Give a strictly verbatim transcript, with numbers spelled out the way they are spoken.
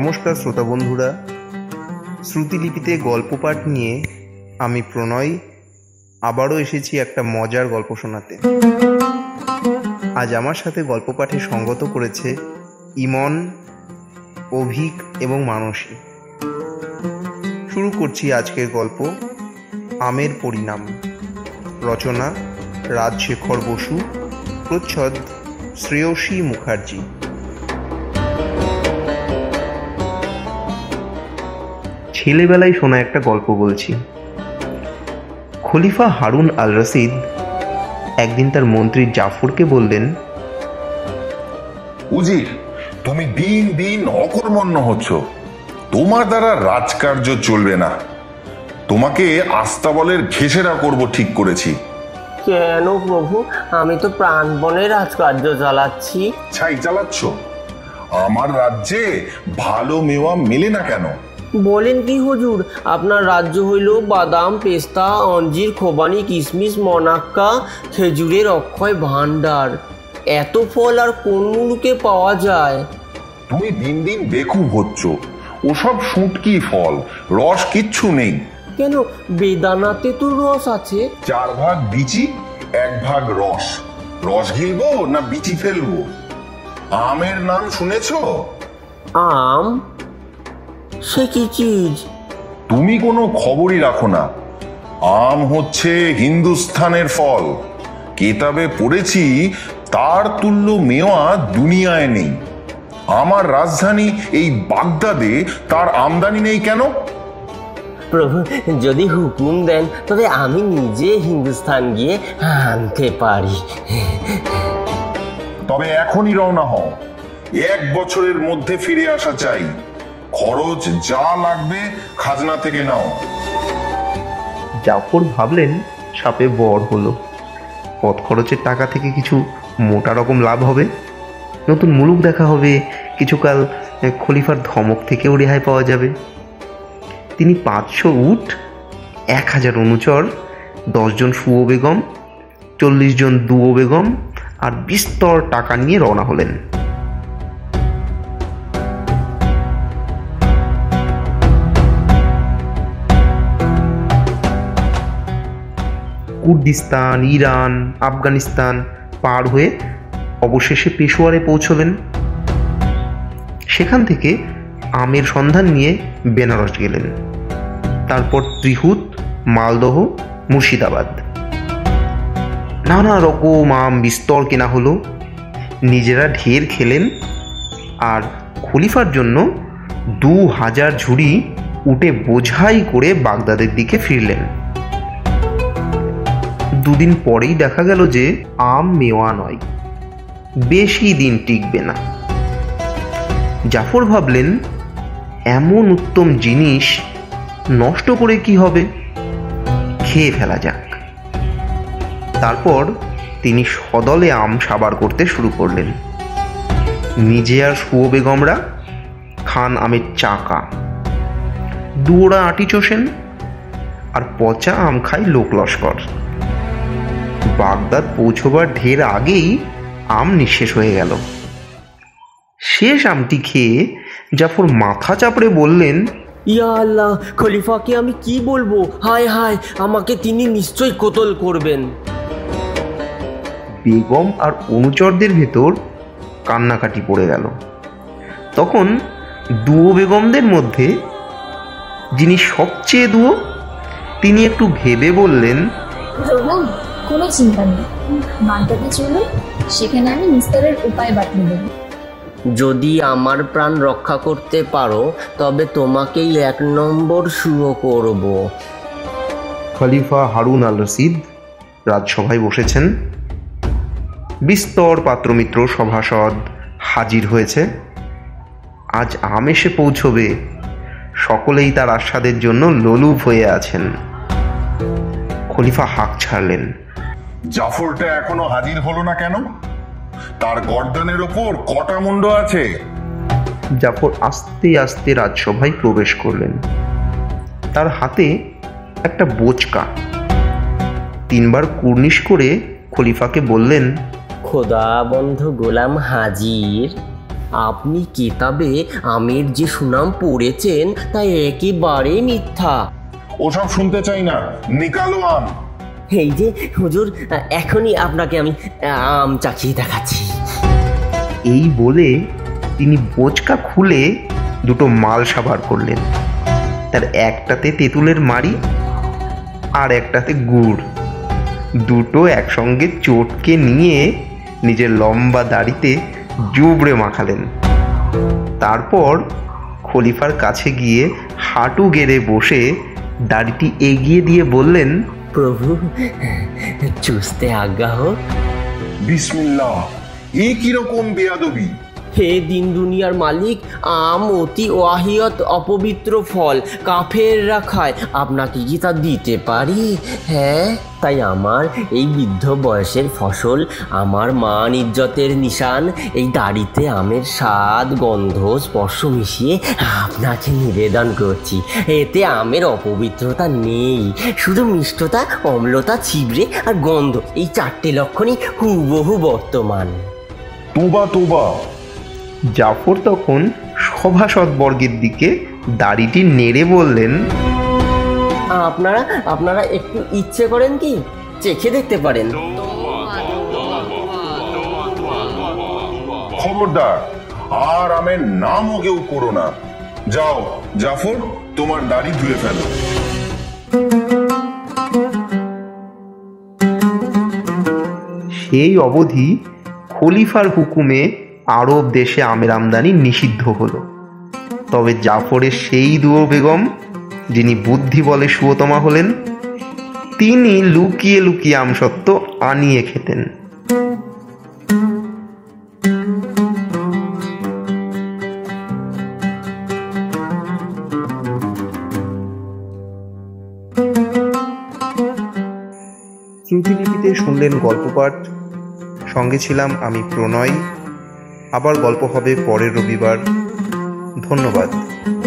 नमस्कार श्रोता बंधुरा, श्रुतिलिपिते गल्प पाठ निये आमी प्रणय आबारो एसेछि एकटा मजार गल्प शोनाते। आज आमार साथे गल्प पाठे संगत करेछे इमन, अभिक एवं मानसी। शुरू करछि आजकेर गल्प आमेर परिणाम। रचना राजशेखर बसु, प्रच्छद श्रेय श्री मुखार्जी। छेलेबेलाय शोना एकटा गल्प बोलछि। खलिफा हारुन आल रशीद एकदिन तार मंत्री जाफरके बोललेन, उजीर तुमी दिन दिन अकर्मण्य हच्छो, तोमार द्वारा राजकार्य चलबे ना, तोमाके आस्ताबलेर घेसेरा करब ठीक करेछि। केन प्रभु, आमी तो प्राणपणे राजकार्य चालाচ্ছি। छाई चालाচ্ছো? आमार राज्ये भालो मेवा मेले ना केन? बोलें कि हुजूर, आपनार राज्य हईल बादाम, पेस्ता, अंजीर, खोबानी, किशमिश, मनाक्का, खेजुरेर अक्षय भाण्डार। एत फल आर कोन मुलुके पावा जाय? तुई दिन दिन बेखुब होच्छो, ओसब शुटकी फल, रस किच्छु नेई। केन? बेदानाते तो रस आछे। चार भाग बिची, एक भाग रस। रस गिलबो ना बिची फेलबो? आमेर नाम शुनेछो? आम से की चीज? तुमी कोनो खबरई राखो ना। आम होच्छे हिंदुस्तानेर फल। किताबे पढ़ेछि तार तुल्य मेवा दुनियाय नेई। आमार राजधानी एई बागदादे तार आमदानी नेई केन? प्रभु जदि हुकुम देन तबे आमी निजे हिंदुस्तान गिये आनते पारी। तबे एखोनी रওনা হও, एक बछरेर मध्ये फिरे आसा चाই। খরচ যা লাগবে খাজনা থেকে নাও। জাফর ভাবলেন সাপে বর হলো, পথ খরচের টাকা থেকে কিছু মোটা রকম লাভ হবে, নতুন মুলুক দেখা হবে, কিছুকাল খলিফার ধমক থেকেও রেহাই পাওয়া যাবে। তিনি পাঁচশো উট, এক হাজার অনুচর, দশজন সুও বেগম, চল্লিশ জন দুও বেগম আর বিস্তর টাকা নিয়ে রওনা হলেন। কুর্দিস্তান, ইরান, আফগানিস্তান পার হয়ে অবশেষে পেশোয়ারে পৌঁছলেন। সেখান থেকে আমের সন্ধান নিয়ে বেনারস গেলেন, তারপর ত্রিহুত, মালদহ, মুর্শিদাবাদ। নানা রকম আম বিস্তর কেনা হলো, নিজেরা ঢের খেলেন আর খলিফার জন্য দু হাজার ঝুড়ি উটে বোঝাই করে বাগদাদের দিকে ফিরলেন। দুদিন পরেই দেখা গেল যে আম মেওয়া নয়, বেশি দিন টিকবে না। জাফর ভাবলেন, এমন উত্তম জিনিস নষ্ট করে কি হবে, খেয়ে ফেলা যাক। তারপর তিনি সদলে আম সাবার করতে শুরু করলেন। নিজে আর সুও বেগমরা খান আমের চাকা, দুওড়া আটি চষেন আর পচা আম খায় লোক লস্কর। বাগদাদ পৌঁছবার ঢের আগেই আম নিঃশেষ হয়ে গেল। শেষ আমটি খেয়ে জাফর মাথা চাপড়ে বললেন, ইয়া আল্লাহ, খলিফাকে আমি কি বলবো? হায় হায়, আমাকে তিনি নিশ্চয়ই কতল করবেন। বেগম আর অনুচরদের ভেতর কান্নাকাটি পড়ে গেল। তখন দুও বেগমদের মধ্যে যিনি সবচেয়ে দুও, তিনি একটু ভেবে বললেন, কোনো চিন্তা নেই, বাগদাদে চলুন, সেখানে আমি নিস্তারের উপায় বাতলে দেব। যদি আমার প্রাণ রক্ষা করতে পারো তবে তোমাকেই এক নম্বর শুরু করব। খলিফা হারুন আল রশিদ রাজসভায় বসেছেন। বিস্তর পাত্রমিত্র, সভাসদ হাজির হয়েছে। আজ আম এসে পৌঁছবে, সকলেই তার আস্বাদের জন্য লোলুপ হয়ে আছেন। খলিফা হাঁক ছাড়লেন, জাফরটা এখনো হাজির হলো না কেন? তার গর্দানের উপর কটা মুন্ড আছে? জাফর আস্তে আস্তে রাজসভায় প্রবেশ করলেন। তার হাতে একটা বোচকা। তিনবার কুর্নিশ করে খলিফাকে বললেন, খোদা বন্ধ গোলাম হাজির। আপনি কিতাবে আমের যে সুনাম পড়েছেন তা একেবারে মিথ্যা। ওসব শুনতে চাই না, নিকালো আম। এই যে হুজুর, এখনই আপনাকে আমি আম চাখিয়ে দেখাচ্ছি। এই বলে তিনি বোঁচকা খুলে দুটো মালসা বার করলেন। তার একটাতে তেঁতুলের মাড়ি আর একটাতে গুড়। দুটো একসঙ্গে চটকে নিয়ে নিজের লম্বা দাড়িতে জুবড়ে মাখালেন। তারপর খলিফার কাছে গিয়ে হাঁটু গেড়ে বসে দাড়িটি এগিয়ে দিয়ে বললেন, প্রভু চুষতে আজ্ঞা হোক। বিসমিল্লাহ, এই কিরকম বেয়াদবি! হে দিন দুনিয়ার মালিক, আম অতি ওয়াহিয়ত অপবিত্র ফল, কাফেররা খায়, আপনাকে কি তা দিতে পারি? হ্যাঁ, তাই আমার এই বৃদ্ধ বয়সের ফসল, আমার মান ইজ্জতের নিশান, এই দাড়িতে আমের স্বাদ গন্ধ স্পর্শ মিশিয়ে আপনাকে নিবেদন করছি। এতে আমের অপবিত্রতা নেই, শুধু মিষ্টতা, অম্লতা, ছিবড়ে আর গন্ধ, এই চারটে লক্ষণই হুবহু বর্তমান। তোবা তোবা! জাফর তখন সভাসদবর্গের দিকে দাড়িটি নেড়ে বললেন, আপনারা আপনারা একটু ইচ্ছে করেন কি চেখে দেখতে পারেন। খবরদার, আর আমের নামও কেউ করো না। যাও জাফর, তোমার দাড়ি ধুয়ে ফেলো। সেই অবধি খলিফার হুকুমে আরব দেশে আমের আমদানি নিষিদ্ধ হলো। তবে জাফরের সেই দুয়ো বেগম, যিনি বুদ্ধি বলে সুয়তমা হলেন, তিনি লুকিয়ে লুকিয়ে আমসত্ব আনিয়ে খেতেন। শ্রুতিলিপিতে শুনলেন গল্পপাঠ। সঙ্গে ছিলাম আমি প্রণয়। আবার গল্প হবে পরের রবিবার। ধন্যবাদ।